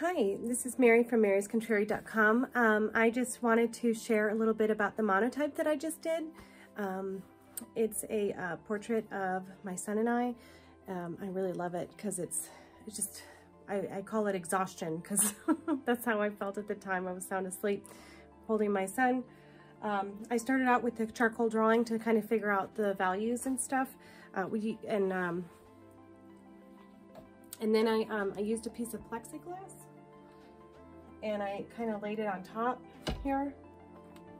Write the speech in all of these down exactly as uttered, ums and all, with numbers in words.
Hi, this is Mary from mary's contrary dot com. Um, I just wanted to share a little bit about the monotype that I just did. Um, it's a uh, portrait of my son and I. Um, I really love it because it's, it's just, I, I call it exhaustion because that's how I felt at the time. I was sound asleep holding my son. Um, I started out with the charcoal drawing to kind of figure out the values and stuff. Uh, we and um, and then I um, I used a piece of plexiglass and I kind of laid it on top here.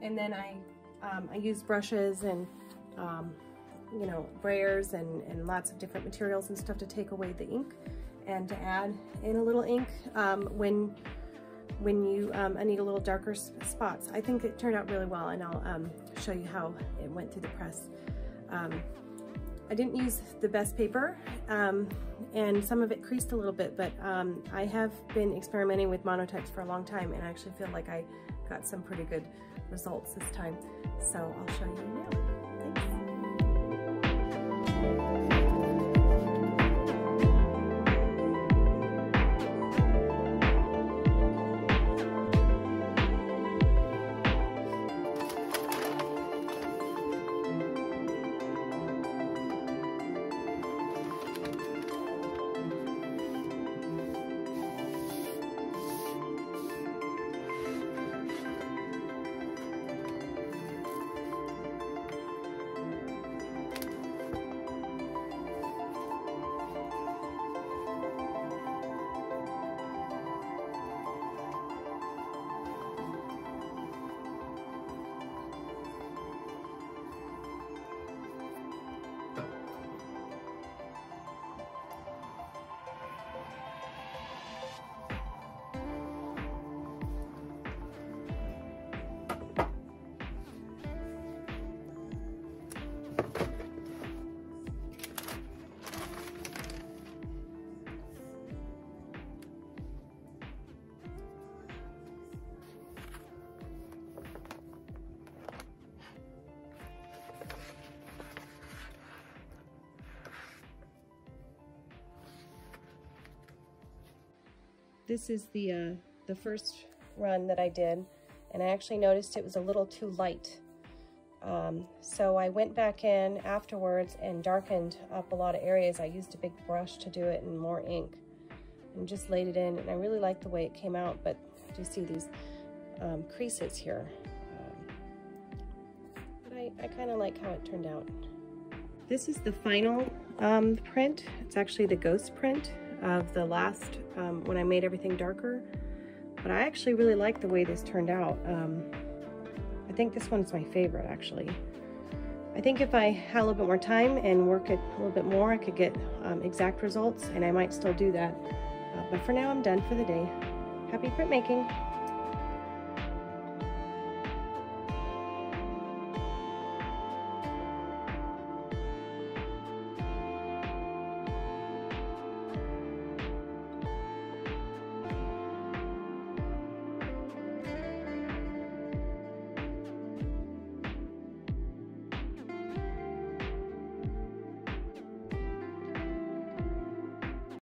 And then I um, I used brushes and um, you know brayers and and lots of different materials and stuff to take away the ink and to add in a little ink um, when. when you um, I need a little darker spots. I think it turned out really well, and I'll um, show you how it went through the press. Um, I didn't use the best paper, um, and some of it creased a little bit, but um, I have been experimenting with monotypes for a long time, and I actually feel like I got some pretty good results this time. So I'll show you now. This is the uh, the first run that I did, and I actually noticed it was a little too light. Um, so I went back in afterwards and darkened up a lot of areas. I used a big brush to do it and more ink, and just laid it in. And I really liked the way it came out. But do you see these um, creases here? Um, but I, I kind of like how it turned out. This is the final um, print. It's actually the ghost print of the last um, when I made everything darker, but I actually really like the way this turned out. um, I think this one's my favorite actually. I think if I had a little bit more time and work it a little bit more, I could get um, exact results, and I might still do that, uh, but for now I'm done for the day. Happy printmaking.